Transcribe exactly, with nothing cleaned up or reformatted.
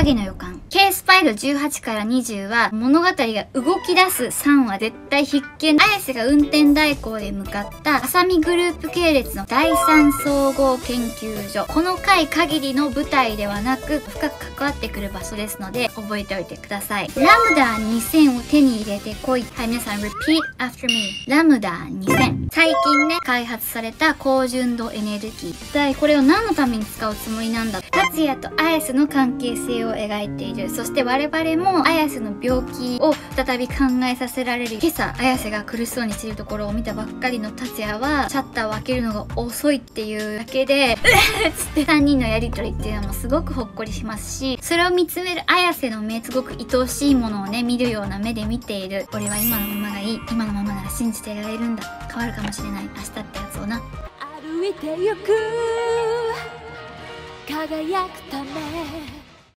影の予感。Kスパイロじゅうはちからにじゅうは物語が動き出すさんわ絶対必見。綾瀬が運転代行で向かった浅見グループ系列のだいさん総合研究所。この回限りの舞台ではなく深く関わってくる場所ですので覚えておいてください。ラムダにせんを手に入れてこい。はい、皆さん repeat after me。 ラムダにせん。最近ね、開発された高純度エネルギー。一体これを何のために使うつもりなんだ。達也と綾瀬の関係性を描いている。そして我々も綾瀬の病気を再び考えさせられる。今朝綾瀬が苦しそうにしているところを見たばっかりの達也はシャッターを開けるのが遅いっていうだけでうっつってさんにんのやりとりっていうのもすごくほっこりしますし、それを見つめる綾瀬の目、すごく愛おしいものをね見るような目で見ている。俺は今のままがいい、今のままなら信じていられるんだ、変わるかもしれない明日ってやつをな。歩いてゆく輝くため